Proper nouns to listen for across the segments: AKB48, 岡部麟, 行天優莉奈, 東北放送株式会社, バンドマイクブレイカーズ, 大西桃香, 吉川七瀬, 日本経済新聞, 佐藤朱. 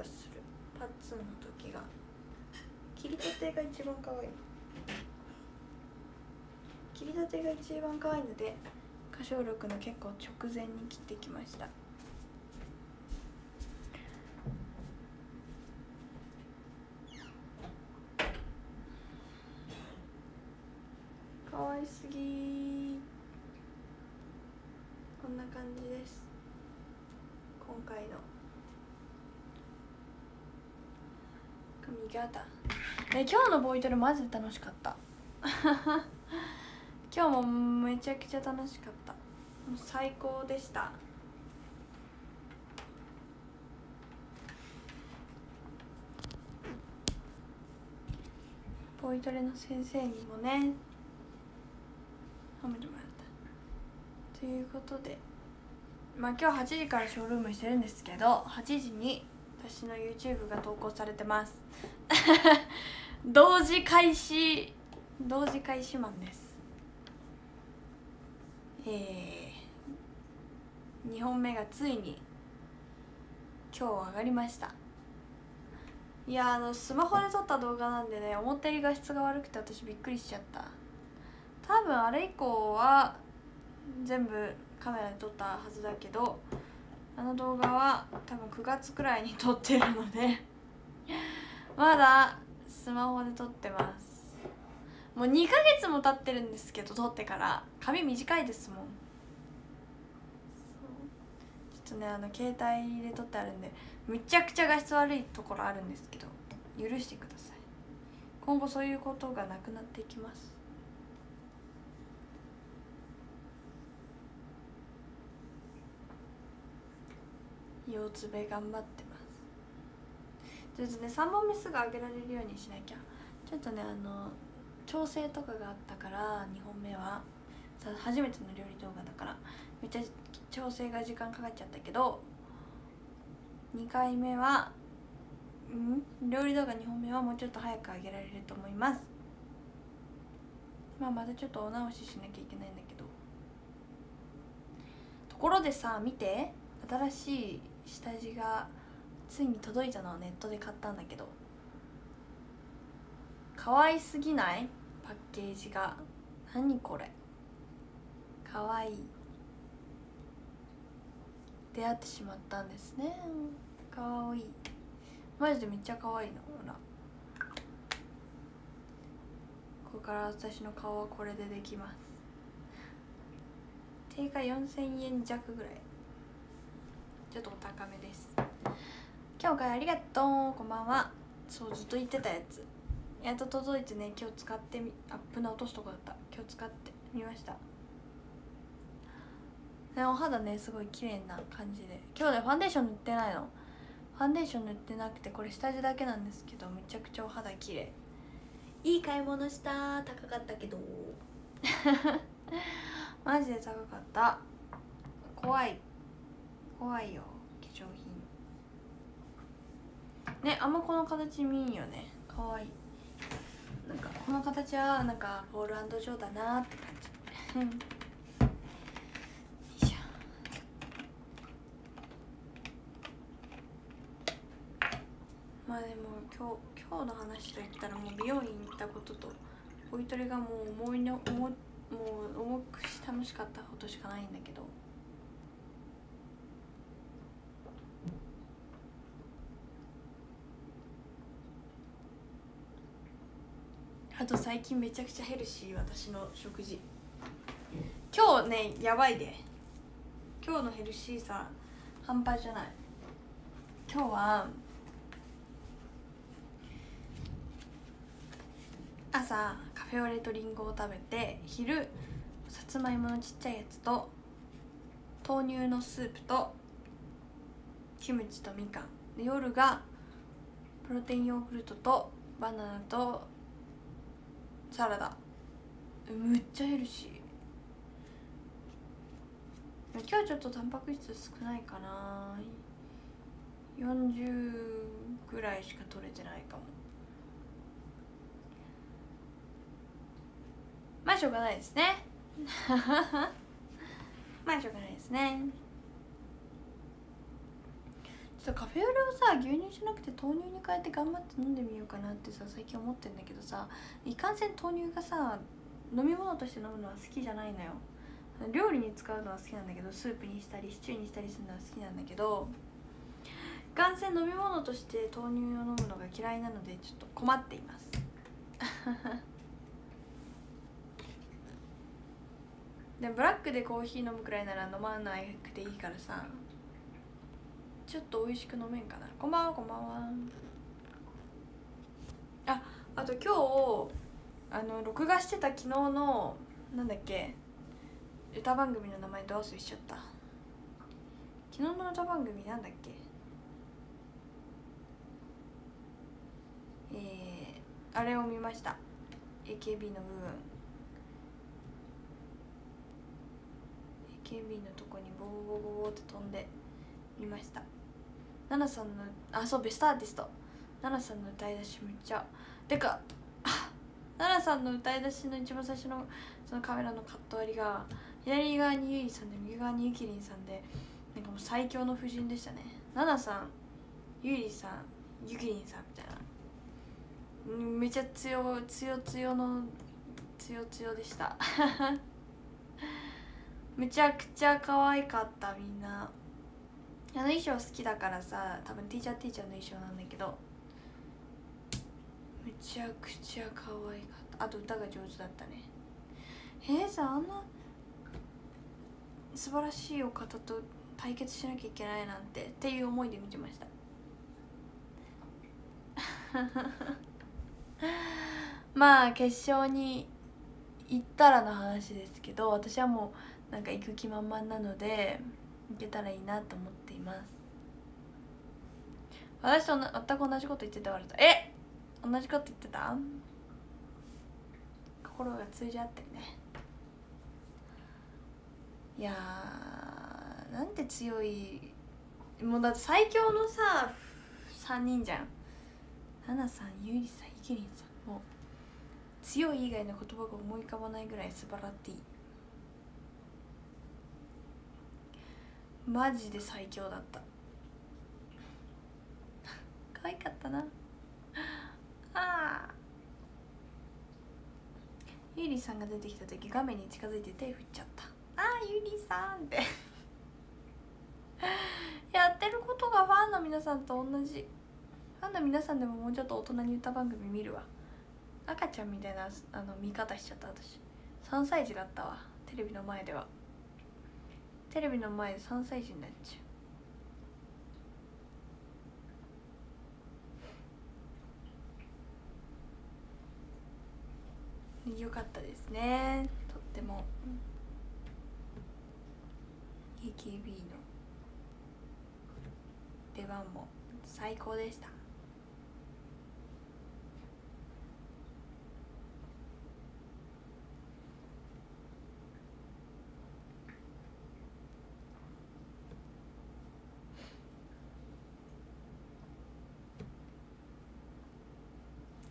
がする。パッツンの時が切り立てが一番可愛い。切り立てが一番可愛いので歌唱力の結構直前に切ってきました。可愛すぎ。こんな感じです今回の髪型。今日のボイトレマジで楽しかった今日もめちゃくちゃ楽しかった。もう最高でした。ボイトレの先生にもね褒めてもらったということで、まあ今日8時からショールームしてるんですけど、8時に私の YouTube が投稿されてます同時開始マンです。2本目がついに今日上がりました。いやスマホで撮った動画なんでね、思ったより画質が悪くて私びっくりしちゃった。多分あれ以降は全部カメラで撮ったはずだけど、あの動画は多分9月くらいに撮ってるのでまだスマホで撮ってます。もう2ヶ月も経ってるんですけど、撮ってから髪短いですもん。ちょっとね携帯で撮ってあるんでむちゃくちゃ画質悪いところあるんですけど許してください。今後そういうことがなくなっていきます。腰つべ頑張ってます。ちょっとね3本目すぐ上げられるようにしなきゃ。ちょっとね調整とかがあったから、2本目はさ初めての料理動画だからめっちゃ調整が時間かかっちゃったけど、2回目は料理動画2本目はもうちょっと早く上げられると思います。まあまたちょっとお直ししなきゃいけないんだけど。ところでさ、見て、新しい下地がついに届いたのをネットで買ったんだけど、可愛すぎない？パッケージが。何これかわいい。出会ってしまったんですね。かわいい。マジでめっちゃかわいいな。ほらここから私の顔はこれでできます。定価4000円弱ぐらい、ちょっとお高めです。今日からありがとう。こんばんは。そうずっと言ってたやつやっと届いてね、今日使ってみ、アップの落とすとこだった。今日使ってみました、ね、お肌ねすごい綺麗な感じで。今日ねファンデーション塗ってないの。ファンデーション塗ってなくてこれ下地だけなんですけど、めちゃくちゃお肌綺麗。いい買い物した。高かったけどマジで高かった。怖いよ化粧品ね。あんまこの形見いいよね。かわいい。なんかこの形はなんかボール&ジョーだなーって感じよいしょ。まあでも今日の話といったら、もう美容院に行ったこととボイトレがもう重くし楽しかったことしかないんだけど、あと最近めちゃくちゃヘルシー。私の食事今日ねやばいで。今日のヘルシーさ半端じゃない。今日は朝カフェオレとリンゴを食べて、昼さつまいものちっちゃいやつと豆乳のスープとキムチとみかんで、夜がプロテインヨーグルトとバナナとサラダ。むっちゃヘルシー。今日ちょっとタンパク質少ないかな。40ぐらいしか取れてないかも。まあしょうがないですねまあしょうがないですね。ちょっそうカフェオレをさ牛乳じゃなくて豆乳に変えて頑張って飲んでみようかなってさ最近思ってんだけどさ、いかんせん豆乳がさ飲み物として飲むのは好きじゃないのよ。料理に使うのは好きなんだけど、スープにしたりシチューにしたりするのは好きなんだけど、いかんせん飲み物として豆乳を飲むのが嫌いなのでちょっと困っていますでもブラックでコーヒー飲むくらいなら飲まなくていいからさ、ちょっと美味しく飲めんかな。こんばんは、こんばんは。あと今日録画してた昨日のなんだっけ歌番組の名前どうするしちゃった。昨日の歌番組なんだっけ、あれを見ました。 AKB の部分、 AKB のとこにボボボボボって飛んで見ました。ナナさんのそうベストアーティスト、ナナさんの歌い出しめっちゃてかナナさんの歌い出しの一番最初のそのカメラのカット割りが左側にゆいさんで右側にゆきりんさんで、なんかもう最強の夫人でしたね。ナナさん、ゆいさん、ゆきりんさんみたいな、めっちゃ強でしためちゃくちゃ可愛かった。みんな衣装好きだからさ、多分ティーチャーの衣装なんだけど、めちゃくちゃ可愛かった。あと歌が上手だったね。じゃああんな素晴らしいお方と対決しなきゃいけないなんてっていう思いで見てましたまあ決勝に行ったらの話ですけど、私はもうなんか行く気満々なので行けたらいいなと思っています。私と全く同じこと言ってたわれた。同じこと言ってた。心が通じ合ってるね。いやーなんて強い、もうだって最強のさ3人じゃん。ナナさん、ゆりさん、イケリンさん、もう強い以外の言葉が思い浮かばないぐらい素晴らしい。マジで最強だった可愛かったなゆりさんが出てきた時画面に近づいて手振っちゃった。ゆりさんってやってることがファンの皆さんと同じ。ファンの皆さんでももうちょっと大人に歌番組見るわ。赤ちゃんみたいな見方しちゃった。私3歳児だったわ。テレビの前ではテレビの前で3歳児になっちゃう。よかったですね、とっても。AKB の出番も最高でした。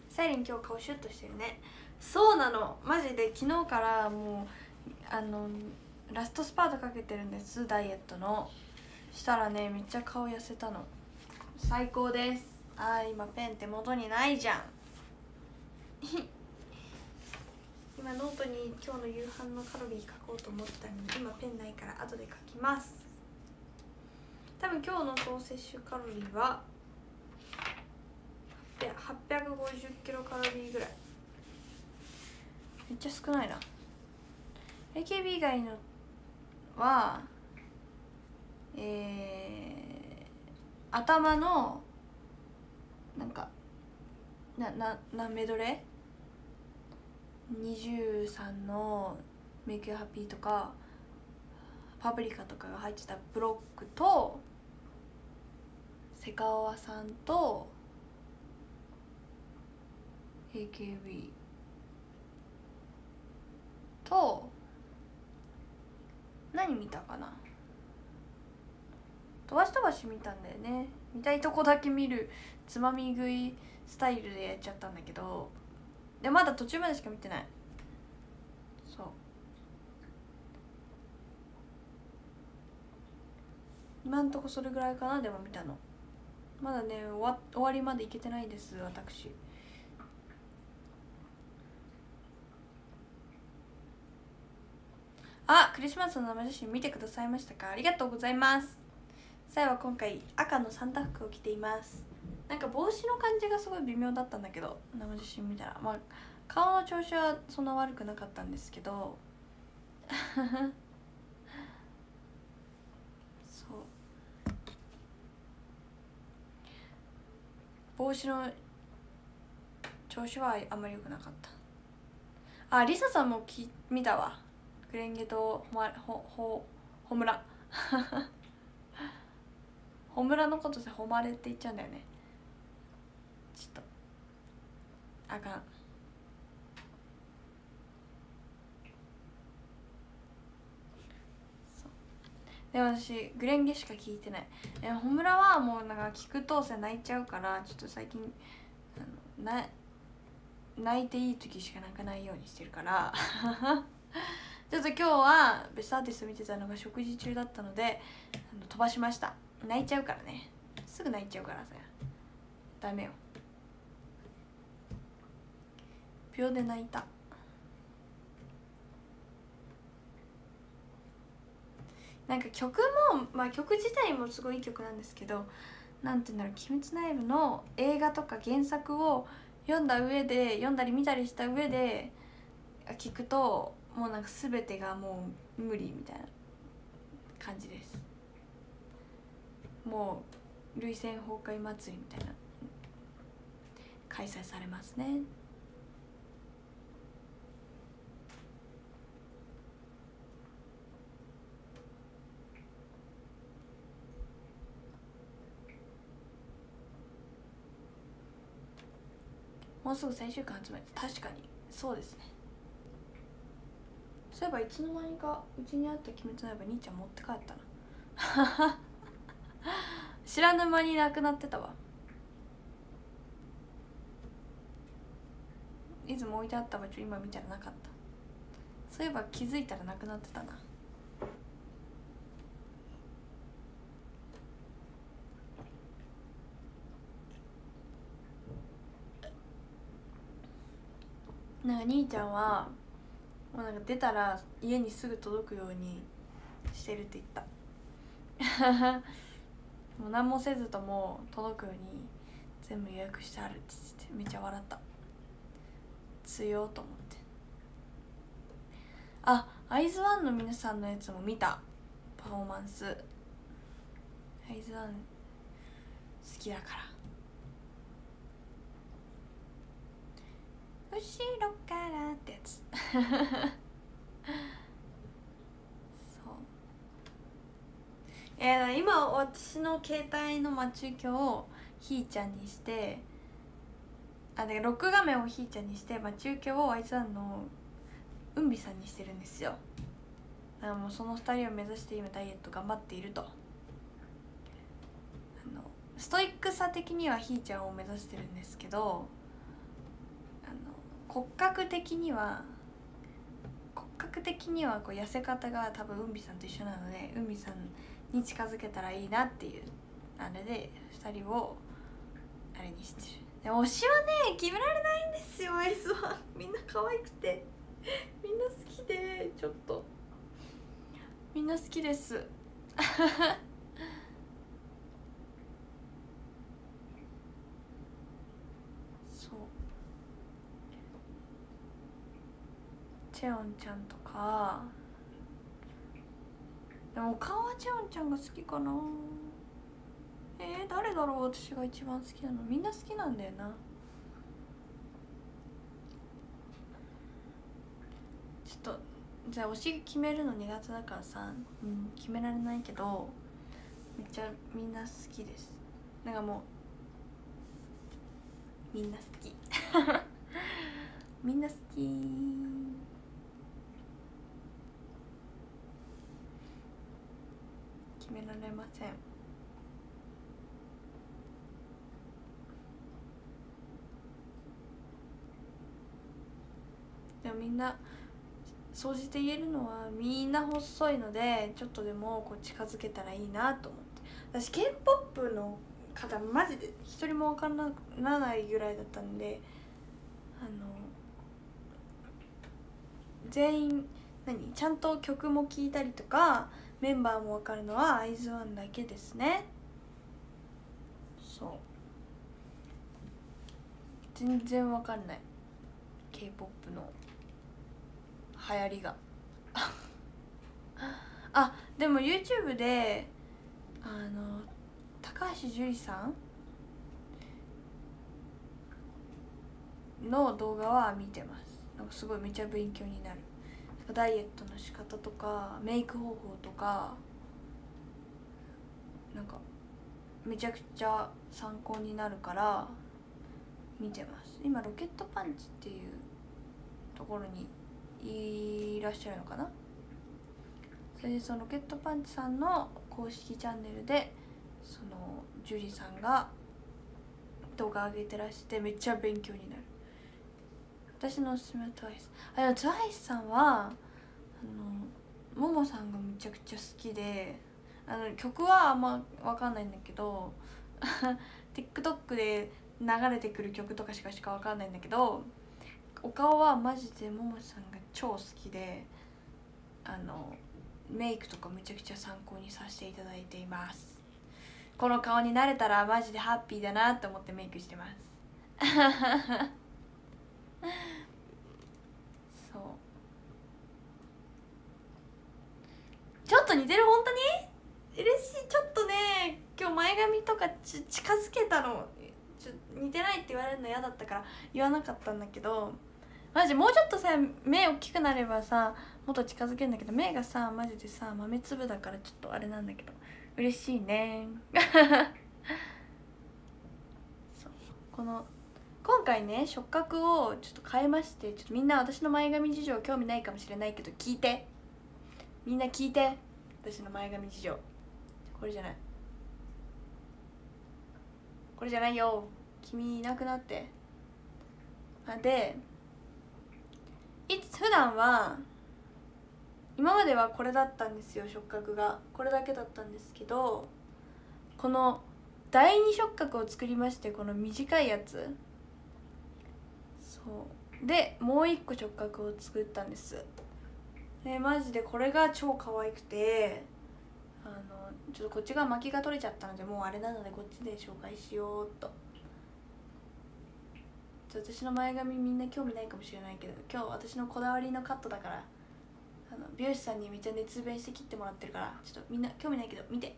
サイリン今日顔シュッとしてるね。そうなの、マジで昨日からもうラストスパートかけてるんです、ダイエットの。したらねめっちゃ顔痩せたの、最高です。今ペン手元にないじゃん今ノートに今日の夕飯のカロリー書こうと思ってたのに今ペンないから後で書きます。多分今日の総摂取カロリーは850キロカロリーぐらい。めっちゃ少ないな。 AKB 以外のは頭のなんかメドレー23の「メイクハッピー」とか「パプリカ」とかが入ってたブロックとセカオワさんとAKB と何見たかな、飛ばし見たんだよね。見たいとこだけ見るつまみ食いスタイルでやっちゃったんだけど、でまだ途中までしか見てない。今んとこそれぐらいかな、でも見たの。まだね終わりまで行けてないんです私。あ、クリスマスの生写真見てくださいましたか？ありがとうございます。さえは今回赤のサンタ服を着ています。なんか帽子の感じがすごい微妙だったんだけど、生写真見たらまあ顔の調子はそんな悪くなかったんですけどそう帽子の調子はあんまり良くなかった。あ、リサさんも見たわ。クレンゲとホムラホムラのことでホマレって言っちゃうんだよね。ちょっとあかん。そうで私クレンゲしか聞いてない。ホムラはもうなんか聞くとさ泣いちゃうから、ちょっと最近泣いていい時しか泣かないようにしてるからちょっと今日はベストアーティスト見てたのが食事中だったので飛ばしました。泣いちゃうからね、すぐ泣いちゃうからさダメよ。秒で泣いた。なんか曲もまあ曲自体もすごいいい曲なんですけど、なんて言うんだろう、鬼滅の刃の映画とか原作を読んだり見たりした上で聞くともうなんか全てがもう無理みたいな感じです。もう涙腺崩壊祭りみたいな開催されますね。もうすぐ最終回集まり、確かにそうですね。そういえばいつの間にかうちにあった鬼滅の刃兄ちゃん持って帰ったな知らぬ間になくなってたわ。いつも置いてあった場所今見たらなかった。そういえば気づいたらなくなってたな。なんか兄ちゃんはもうなんか出たら家にすぐ届くようにしてるって言ったもう何もせずとも届くように全部予約してあるって言ってめっちゃ笑った。強いと思って。あ、アイズワンの皆さんのやつも見たパフォーマンス。アイズワン好きだから「後ろから」ってやつそう今私の携帯の待ち受けをひーちゃんにして、あでロック画面をひーちゃんにして待ち受けをあいつらのうんびさんにしてるんですよ。だからもうその2人を目指して今ダイエット頑張っていると。ストイックさ的にはひーちゃんを目指してるんですけど、骨格的にはこう痩せ方が多分うんびさんと一緒なので、うんびさんに近づけたらいいなっていうあれで2人をあれにしてる。で推しはね決められないんですよ。アイスはみんな可愛くてみんな好きで、ちょっとみんな好きですチェオンちゃんとかでも顔はチェオンちゃんが好きかな。誰だろう私が一番好きなの。みんな好きなんだよな。ちょっとじゃあ推し決めるの2月だからさ、うん、決められないけどめっちゃみんな好きです。なんかもうみんな好きみんな好き。決められません。でもみんな総じて言えるのはみんな細いので、ちょっとでもこう近づけたらいいなと思って。私 K-POP の方マジで一人も分からないぐらいだったんで、全員ちゃんと曲も聴いたりとかメンバーも分かるのはIZ*ONEだけですね。そう全然分かんない K-POP の流行りがあ、でも YouTube で高橋樹里さんの動画は見てます。なんかすごいめちゃ勉強になる。ダイエットの仕方とかメイク方法とかなんかめちゃくちゃ参考になるから見てます。今ロケットパンチっていうところにいらっしゃるのかな。それでそのロケットパンチさんの公式チャンネルでそのジュリさんが動画上げてらしてめっちゃ勉強になる。私のおすすめはTWICE。 でもTWICEさんはももさんがめちゃくちゃ好きで、曲はあんま分かんないんだけどTikTok で流れてくる曲とかしか分かんないんだけど、お顔はマジでももさんが超好きで、メイクとかめちゃくちゃ参考にさせていただいています。この顔になれたらマジでハッピーだなと思ってメイクしてますそうちょっと似てる。本当に嬉しい。ちょっとね今日前髪とか近づけたの似てないって言われるの嫌だったから言わなかったんだけど、マジもうちょっとさ目大きくなればさもっと近づけるんだけど、目がさマジでさ豆粒だからちょっとあれなんだけど嬉しいねそう今回ね触覚をちょっと変えまして、ちょっとみんな私の前髪事情興味ないかもしれないけど聞いて、みんな聞いて私の前髪事情。これじゃないよ君いなくなって。で普段は今まではこれだったんですよ。触覚がこれだけだったんですけど、この第二触覚を作りまして、この短いやつでもう一個触覚を作ったんです。でマジでこれが超可愛くて、ちょっとこっちが巻きが取れちゃったのでもうあれなのでこっちで紹介しようと。私の前髪みんな興味ないかもしれないけど、今日私のこだわりのカットだから美容師さんにめっちゃ熱弁して切ってもらってるから、ちょっとみんな興味ないけど見て。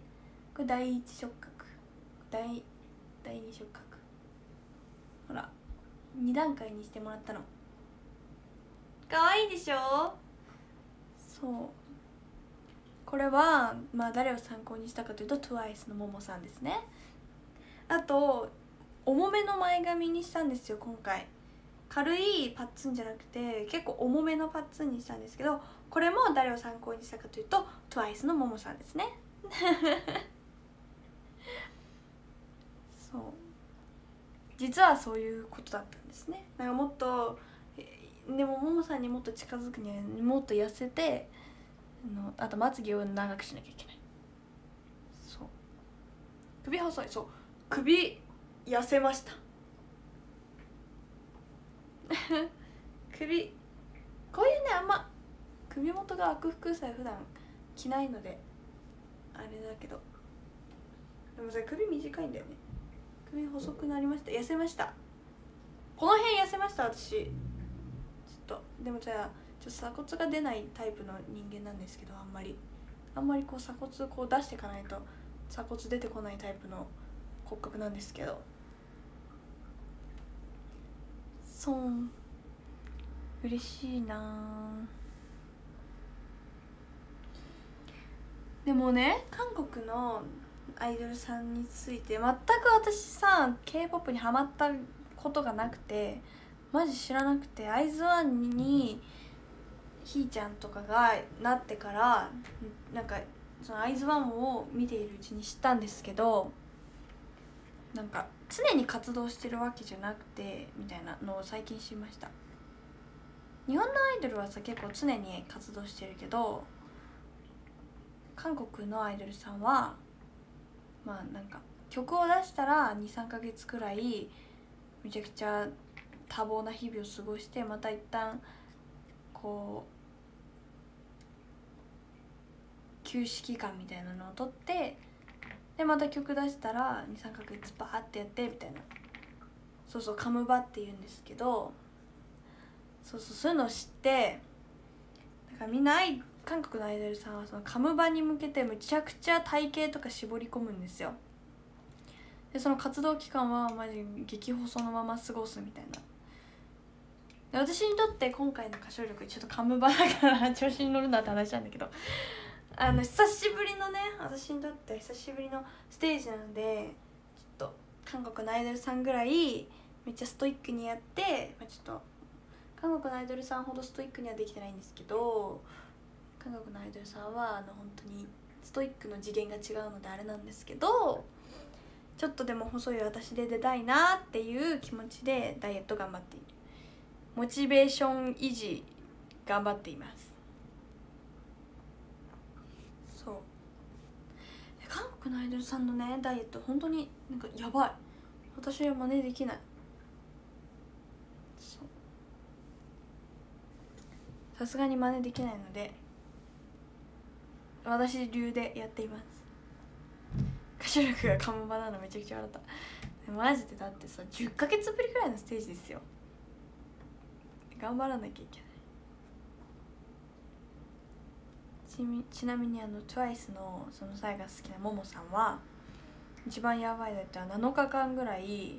これ第一触覚、第二触覚、ほら2段階にしてもらったの。可愛いでしょ。そうこれはまあ誰を参考にしたかというと TWICE のももさんですね。あと重めの前髪にしたんですよ今回。軽いパッツンじゃなくて結構重めのパッツンにしたんですけど、これも誰を参考にしたかというと TWICE のももさんですねそう実はそういうことだったんですね。なんかもっとでもももさんにもっと近づくにはもっと痩せて、あとまつげを長くしなきゃいけない。そう首細い。そう首痩せました首こういうねあんま首元が開く服さえ普段着ないのであれだけど、でもさ首短いんだよね。首細くなりました。痩せました。この辺痩せました。私ちょっとでもじゃあちょっと鎖骨が出ないタイプの人間なんですけど、あんまりこう鎖骨こう出していかないと鎖骨出てこないタイプの骨格なんですけど、そう嬉しいな。でもね韓国のアイドルさんについて全く私さ K-POP にハマったことがなくてマジ知らなくて、IZ*ONE にひーちゃんとかがなってからなんかその IZ*ONE を見ているうちに知ったんですけど、なんか常に活動してるわけじゃなくてみたいなのを最近知りました。日本のアイドルはさ結構常に活動してるけど、韓国のアイドルさんはまあなんか曲を出したら23ヶ月くらいめちゃくちゃ多忙な日々を過ごして、また一旦こう休止期間みたいなのを取って、でまた曲出したら23ヶ月バーってやってみたいな、そうそうカムバっていうんですけど、そういうのを知って、だからみんな韓国のアイドルさんはそのカムバに向けてむちゃくちゃ体型とか絞り込むんですよ。でその活動期間はマジ激細のまま過ごすみたいな。で私にとって今回の歌唱力ちょっとカムバだから調子に乗るなって話なんだけど、久しぶりのね、私にとって久しぶりのステージなので、ちょっと韓国のアイドルさんぐらいめっちゃストイックにやって、まあ、ちょっと韓国のアイドルさんほどストイックにはできてないんですけど、韓国のアイドルさんは本当にストイックの次元が違うのであれなんですけど、ちょっとでも細い私で出たいなっていう気持ちでダイエット頑張っている。モチベーション維持頑張っています。そう、韓国のアイドルさんのねダイエット本当になんかやばい。私は真似できない。そう、さすがに真似できないので私流でやっています。歌唱力がカムバなのめちゃくちゃ笑った。マジでだってさ、10ヶ月ぶりくらいのステージですよ。頑張らなきゃいけない。ちなみにTWICE のそのサイが好きなモモさんは一番やばいだったら7日間ぐらい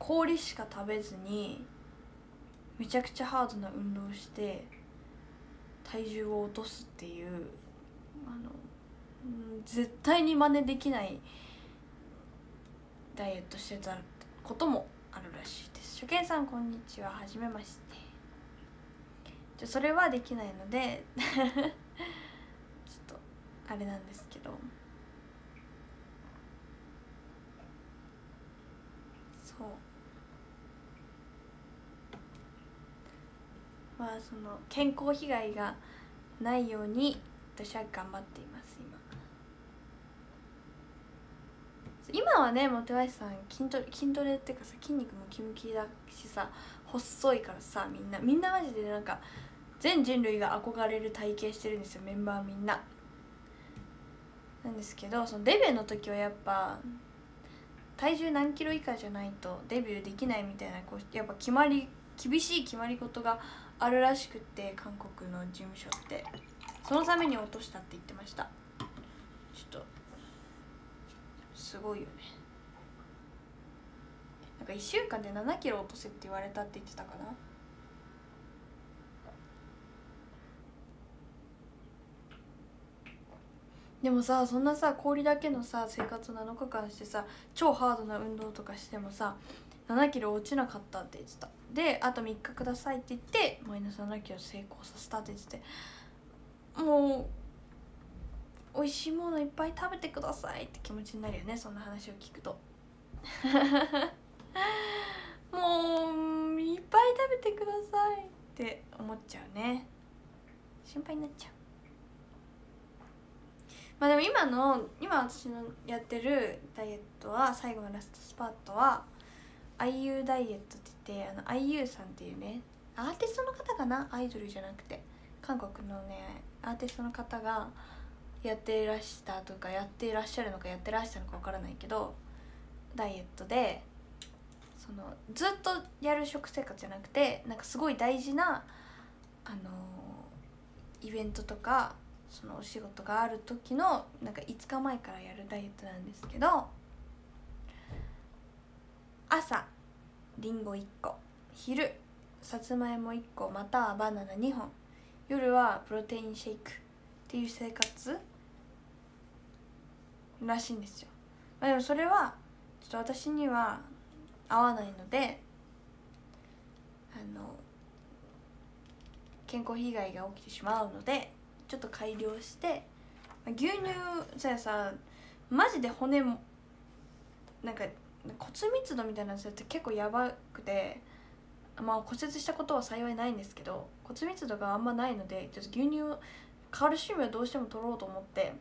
氷しか食べずにめちゃくちゃハードな運動をして体重を落とすっていう、絶対に真似できないダイエットしてたこともあるらしいです。初見さんこんにちは、はじめまして。それはできないのでちょっとあれなんですけど、そう、まあその健康被害がないように私は頑張っています。今はね、もうTWICEさん筋トレっていうかさ、筋肉もムキムキだしさ、細いからさ、みんなマジでなんか全人類が憧れる体型してるんですよ、メンバーみんな。なんですけど、そのデビューの時はやっぱ体重何キロ以下じゃないとデビューできないみたいな、こうやっぱ厳しい決まり事があるらしくって、韓国の事務所って。そのために落としたって言ってました。ちょっとすごいよね。なんか1週間で7キロ落とせって言われたって言ってたかな。でもさ、そんなさ氷だけのさ生活7日間してさ、超ハードな運動とかしてもさ7キロ落ちなかったって言ってた。であと3日くださいって言ってマイナス7キロ成功させたって言ってて、もう美味しいものいっぱい食べてくださいって気持ちになるよね、そんな話を聞くともういっぱい食べてくださいって思っちゃうね。心配になっちゃう。まあでも今私のやってるダイエットは、最後のラストスパートは IU ダイエットって言って、IU さんっていうねアーティストの方かな、アイドルじゃなくて韓国のねアーティストの方がやってらっしゃるのか分からないけど、ダイエットでそのずっとやる食生活じゃなくて、なんかすごい大事なイベントとかそのお仕事がある時のなんか5日前からやるダイエットなんですけど、朝りんご1個、昼さつまいも1個またはバナナ2本、夜はプロテインシェイクっていう生活らしいんですよ。まあ、でもそれはちょっと私には合わないので、健康被害が起きてしまうのでちょっと改良して、まあ、牛乳さマジで骨もなんか骨密度みたいなやつって結構やばくて、まあ骨折したことは幸いないんですけど骨密度があんまないので、ちょっと牛乳をカルシウムをどうしても取ろうと思って、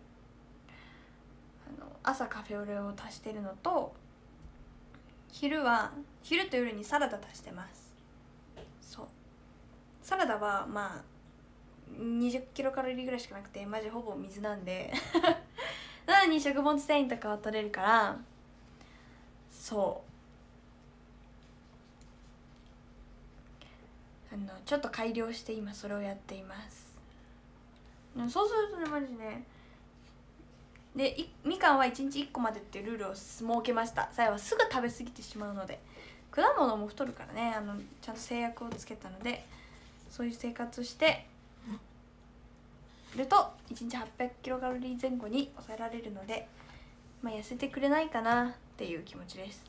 朝カフェオレを足してるのと、昼と夜にサラダ足してます。そう、サラダはまあ20キロカロリーぐらいしかなくて、マジほぼ水なんでなのに食物繊維とかは取れるから、そうちょっと改良して今それをやっています。そうするとね、マジね、でみかんは1日1個までっていうルールを設けました。さやはすぐ食べ過ぎてしまうので、果物も太るからね、ちゃんと制約をつけたので、そういう生活をしてると1日800キロカロリー前後に抑えられるので、まあ、痩せてくれないかなっていう気持ちです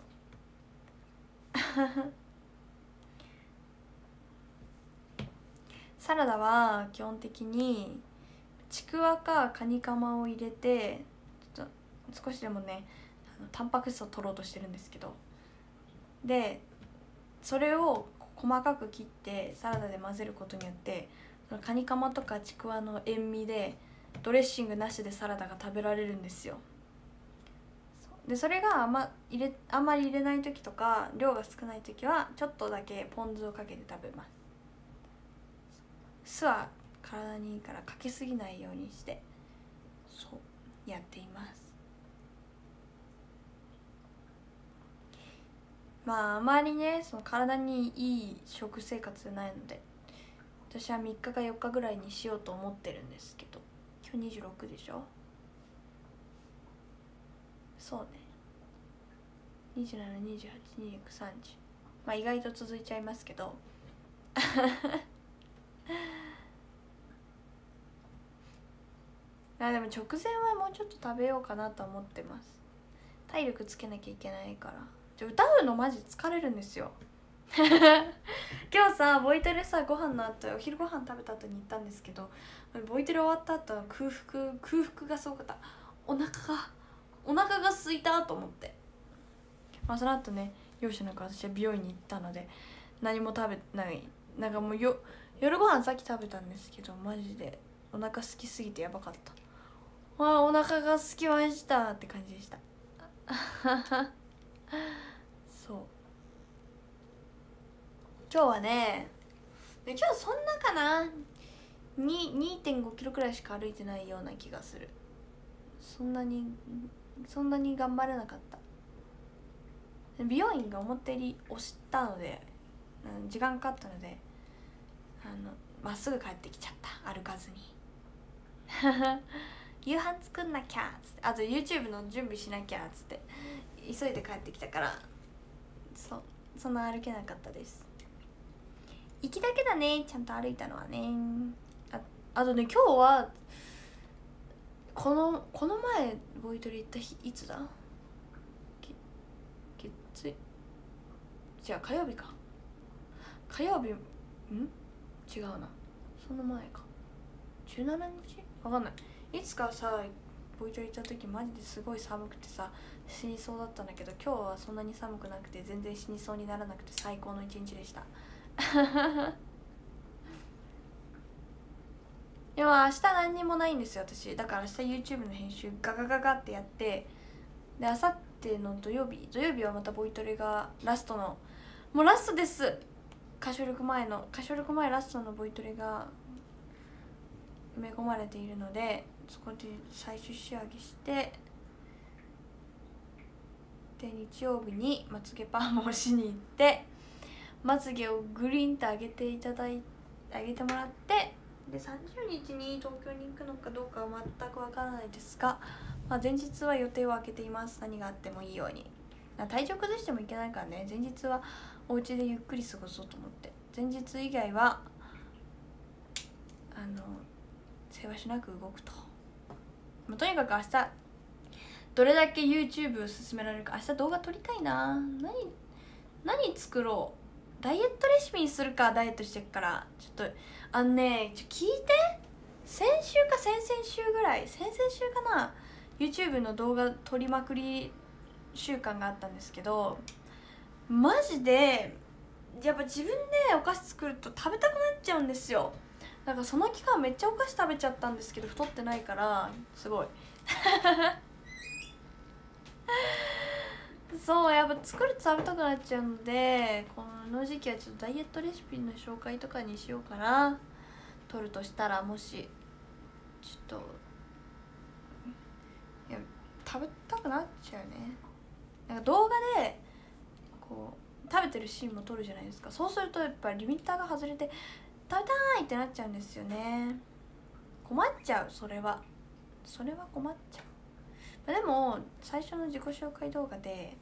サラダは基本的にちくわかカニカマを入れて、ちょっと少しでもねタンパク質を取ろうとしてるんですけど、でそれを細かく切ってサラダで混ぜることによって、カニカマとかちくわの塩味でドレッシングなしでサラダが食べられるんですよ。でそれがあんまり入れない時とか量が少ない時はちょっとだけポン酢をかけて食べます。酢は体にいいからかけすぎないようにして、そうやっています。まああまりね、その体にいい食生活じゃないので、私は3日か4日ぐらいにしようと思ってるんですけど、今日26でしょ。そうね、27、28、29、30、まあ意外と続いちゃいますけどでも直前はもうちょっと食べようかなと思ってます。体力つけなきゃいけないから。歌うのマジ疲れるんですよ今日さ、ボイトレさ、ご飯の後、お昼ご飯食べた後に行ったんですけど、ボイトレ終わった後の空腹がすごかった。お腹が空いたと思って、まあ、その後ね、容赦なく私は美容院に行ったので何も食べない。なんかもう夜ご飯さっき食べたんですけど、マジでお腹空きすぎてやばかった。あ、お腹が空きましたって感じでしたそう、今日はね、今日そんなかな、 2.5 キロくらいしか歩いてないような気がする。そんなに頑張れなかった。美容院が思ったより押したので、時間かかったのでまっすぐ帰ってきちゃった、歩かずに夕飯作んなきゃっつって、あと YouTube の準備しなきゃっつって急いで帰ってきたから、そんな歩けなかったです。行きだけだね、ちゃんと歩いたのはね。 あとね今日はこの前ボイトレ行った日いつだ、じゃあ火曜日か、火曜日違うな、その前か、17日わかんない、いつかさボイトレ行った時マジですごい寒くてさ死にそうだったんだけど、今日はそんなに寒くなくて全然死にそうにならなくて最高の一日でしたでも明日何にもないんですよ私。だから明日 YouTube の編集ガってやって、で明後日の土曜日はまたボイトレがラストです。歌唱力前ラストのボイトレが埋め込まれているので、そこで最終仕上げして、で日曜日にまつげパーマをしに行って、まつげをグリンと上げてもらって、で30日に東京に行くのかどうかは全くわからないですが、まあ、前日は予定を空けています。何があってもいいように。体調崩してもいけないからね、前日はお家でゆっくり過ごそうと思って、前日以外はせわしなく動くと、まあ、とにかく明日どれだけ YouTube を進められるか。明日動画撮りたいな。何作ろう、ダイエットレシピにするか。ダイエットしてるから、ちょっと聞いて、先週か先々週ぐらい、先々週かな、 YouTube の動画撮りまくり習慣があったんですけど、マジでやっぱ自分でお菓子作ると食べたくなっちゃうんですよ。だからその期間めっちゃお菓子食べちゃったんですけど、太ってないからすごいそうやっぱ作ると食べたくなっちゃうので、この時期はちょっとダイエットレシピの紹介とかにしようかな。撮るとしたら、もしちょっといや食べたくなっちゃうね。なんか動画でこう食べてるシーンも撮るじゃないですか。そうするとやっぱリミッターが外れて食べたいってなっちゃうんですよね。困っちゃう。それは困っちゃう。でも最初の自己紹介動画で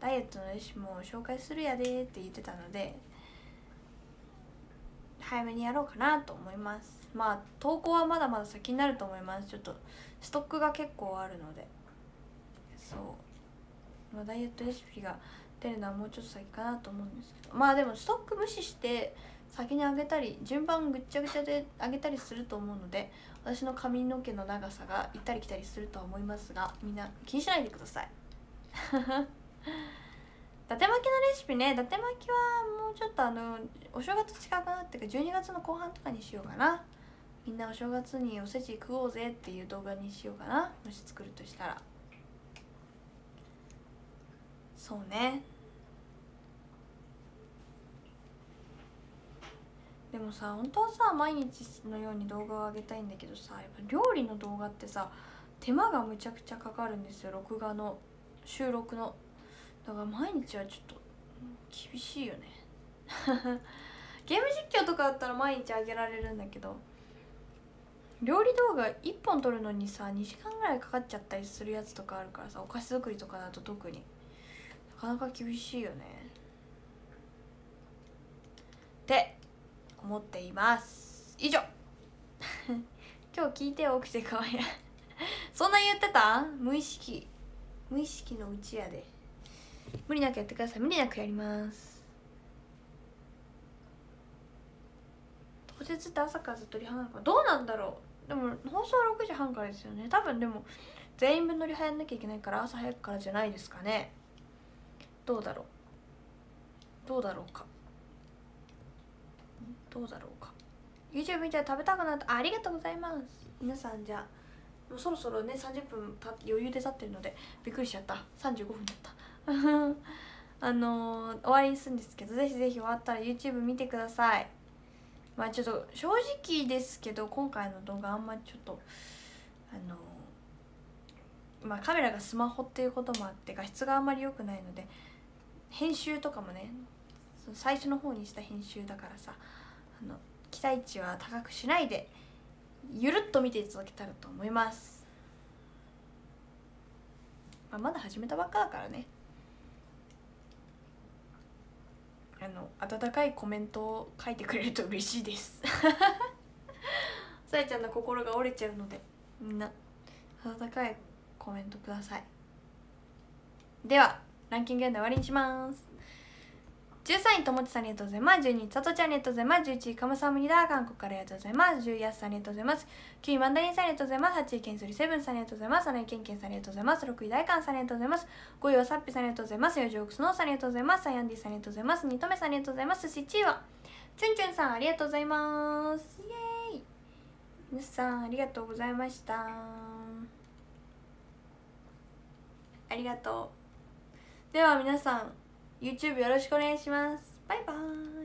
ダイエットのレシピも紹介するやでって言ってたので、早めにやろうかなと思います。まあ投稿はまだまだ先になると思います。ちょっとストックが結構あるので、そうダイエットレシピが出るのはもうちょっと先かなと思うんですけど、まあでもストック無視して先にあげたり、順番ぐっちゃぐちゃであげたりすると思うので、私の髪の毛の長さが行ったり来たりするとは思いますが、みんな気にしないでください。伊達巻きのレシピね、伊達巻きはもうちょっとお正月近くなってか12月の後半とかにしようかな。みんなお正月におせち食おうぜっていう動画にしようかな、もし作るとしたら。そうね。でもさ、本当はさ毎日のように動画を上げたいんだけどさ、やっぱ料理の動画ってさ手間がむちゃくちゃかかるんですよ、録画の収録の。だから毎日はちょっと厳しいよね。ゲーム実況とかだったら毎日上げられるんだけど、料理動画1本撮るのにさ2時間ぐらいかかっちゃったりするやつとかあるからさ、お菓子作りとかだと特になかなか厳しいよねって思っています。以上。今日聞いてよ、起きてかわいら。そんな言ってた？無意識のうちやで。無理なくやってください。無理なくやります。当日って朝からずっとリハなのか、どうなんだろう。でも放送6時半からですよね多分。でも全員分のリハやんなきゃいけないから朝早くからじゃないですかね。どうだろうか YouTube 見たら食べたくなった。 ありがとうございます。皆さん、じゃあもうそろそろね30分余裕で経ってるので、びっくりしちゃった。35分だった。終わりにするんですけど、ぜひぜひ終わったら YouTube 見てください。まあちょっと正直ですけど、今回の動画あんまちょっとまあカメラがスマホっていうこともあって画質があんまり良くないので、編集とかもね最初の方にした編集だからさ、期待値は高くしないでゆるっと見ていただけたらと思います。まあ、まだ始めたばっかだからね、温かいコメントを書いてくれると嬉しいです。さえちゃんの心が折れちゃうので、みんな温かいコメントください。ではランキングで終わりにします。13位ともちさんありがとうございます。12位さとちゃんありがとうございます。11位かむさむにだ韓国からありがとうございます。10位やすさんありがとうございます。9位マンダリンさんありがとうございます。8位けんすりセブンさんありがとうございます。7位けんけんさんありがとうございます。6位大韓さんありがとうございます。5位はさっぴさんありがとうございます。4位オクスノーさんありがとうございます。3位アンディさんありがとうございます。2とめさんありがとうございます。7位はチュンチュンさんありがとうございます。イエーイ。皆さんありがとうございました。ありがとう。では皆さんYouTube よろしくお願いします。バイバーイ。